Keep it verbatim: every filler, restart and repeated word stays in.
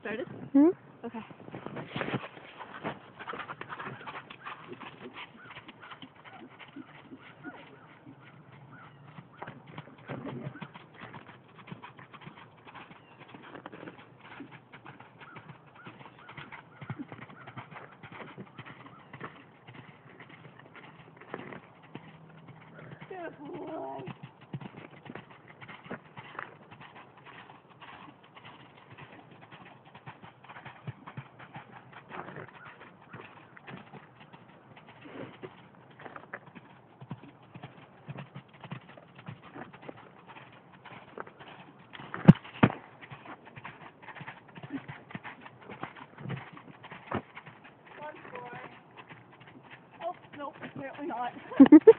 started? Mm-hmm. Okay. Good boy. One boy. Oh, nope, apparently not.